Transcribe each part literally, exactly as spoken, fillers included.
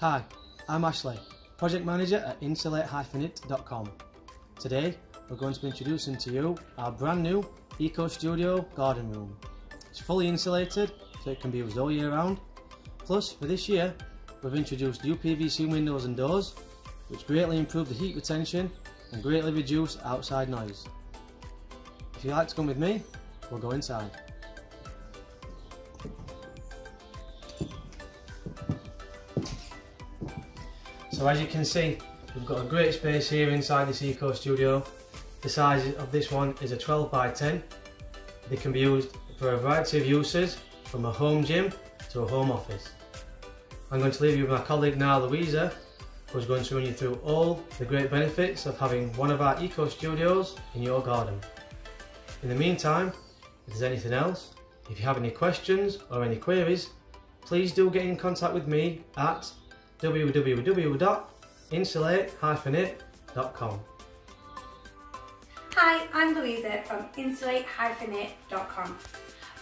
Hi, I'm Ashley, Project Manager at insulate dash it dot com. Today we're going to be introducing to you our brand new EcoStudio garden room. It's fully insulated so it can be used all year round. Plus for this year we've introduced U P V C windows and doors, which greatly improve the heat retention and greatly reduce outside noise. If you'd like to come with me, we'll go inside. So as you can see, we've got a great space here inside this EcoStudio. The size of this one is a twelve by ten. They can be used for a variety of uses, from a home gym to a home office. I'm going to leave you with my colleague now, Louisa, who's going to run you through all the great benefits of having one of our EcoStudios in your garden. In the meantime, if there's anything else, if you have any questions or any queries, please do get in contact with me at w w w dot insulate dash it dot com. Hi, I'm Louisa from insulate dash it dot com.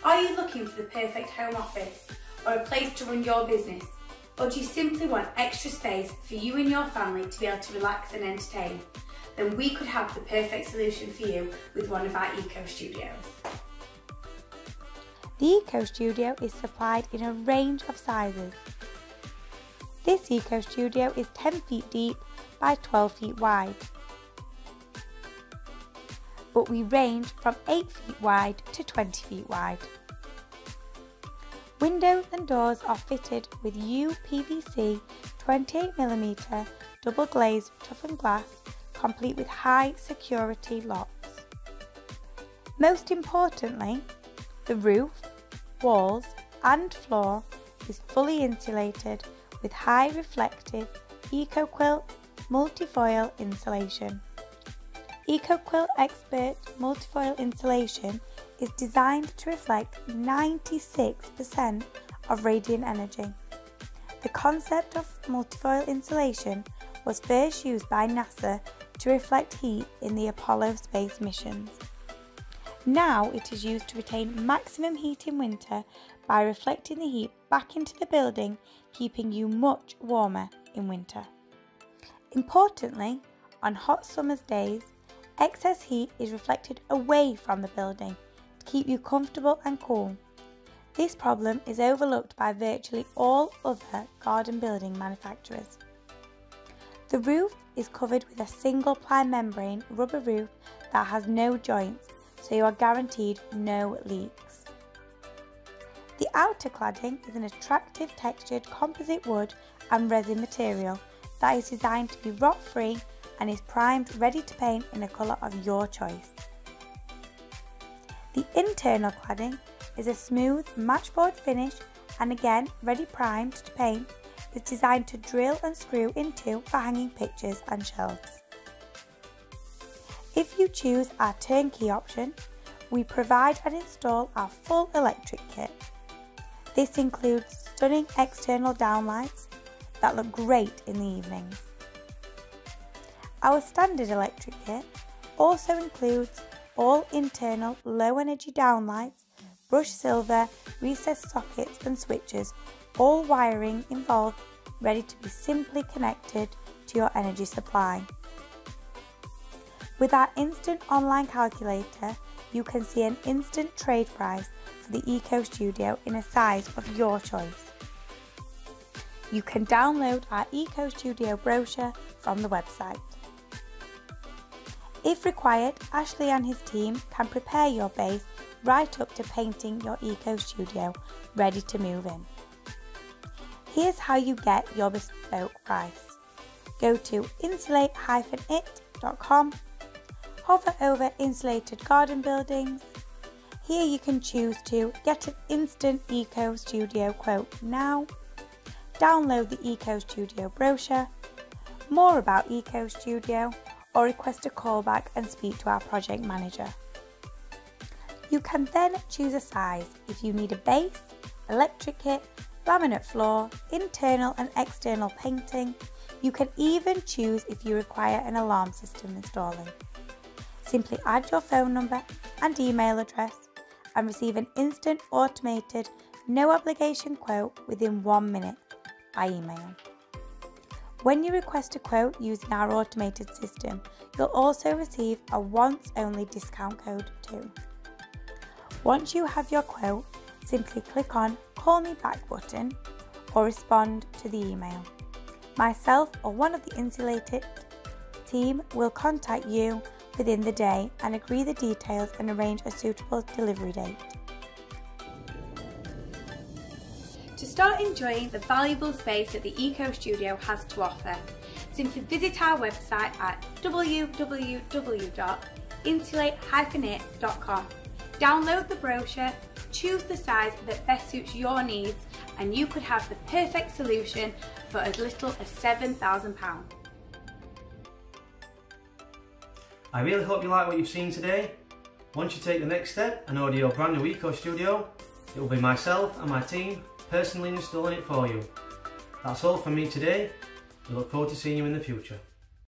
Are you looking for the perfect home office or a place to run your business? Or do you simply want extra space for you and your family to be able to relax and entertain? Then we could have the perfect solution for you with one of our EcoStudios. The EcoStudio is supplied in a range of sizes. This EcoStudio is ten feet deep by twelve feet wide, but we range from eight feet wide to twenty feet wide. Windows and doors are fitted with U P V C twenty-eight millimeter double glazed toughened glass, complete with high security locks. Most importantly, the roof, walls and floor is fully insulated with high reflective EcoQuilt multifoil insulation. EcoQuilt Expert multifoil insulation is designed to reflect ninety-six percent of radiant energy. The concept of multifoil insulation was first used by NASA to reflect heat in the Apollo space missions. Now it is used to retain maximum heat in winter by reflecting the heat back into the building, keeping you much warmer in winter. Importantly, on hot summer's days, excess heat is reflected away from the building to keep you comfortable and cool. This problem is overlooked by virtually all other garden building manufacturers. The roof is covered with a single ply membrane rubber roof that has no joints, so you are guaranteed no leaks. The outer cladding is an attractive textured composite wood and resin material that is designed to be rot free and is primed ready to paint in a colour of your choice. The internal cladding is a smooth matchboard finish and, again, ready primed to paint. Is designed to drill and screw into for hanging pictures and shelves. If you choose our turnkey option, we provide and install our full electric kit. This includes stunning external downlights that look great in the evenings. Our standard electric kit also includes all internal low energy downlights, brushed silver, recessed sockets and switches, all wiring involved, ready to be simply connected to your energy supply. With our instant online calculator, you can see an instant trade price for the EcoStudio in a size of your choice. You can download our EcoStudio brochure from the website. If required, Ashley and his team can prepare your base right up to painting your EcoStudio, ready to move in. Here's how you get your bespoke price. Go to insulate dash it dot com, hover over insulated garden buildings. Here you can choose to get an instant EcoStudio quote now, download the EcoStudio brochure, more about EcoStudio, or request a callback and speak to our project manager. You can then choose a size if you need a base, electric kit, laminate floor, internal and external painting. You can even choose if you require an alarm system installing. Simply add your phone number and email address and receive an instant automated no obligation quote within one minute by email. When you request a quote using our automated system, you'll also receive a once-only discount code too. Once you have your quote, simply click on Call Me Back button or respond to the email. Myself or one of the Insulate-It team will contact you within the day and agree the details and arrange a suitable delivery date. To start enjoying the valuable space that the EcoStudio has to offer, simply visit our website at w w w dot insulate dash it dot com. Download the brochure, choose the size that best suits your needs, and you could have the perfect solution for as little as seven thousand pounds. I really hope you like what you've seen today. Once you take the next step and order your brand new EcoStudio, it will be myself and my team personally installing it for you. That's all from me today. We look forward to seeing you in the future.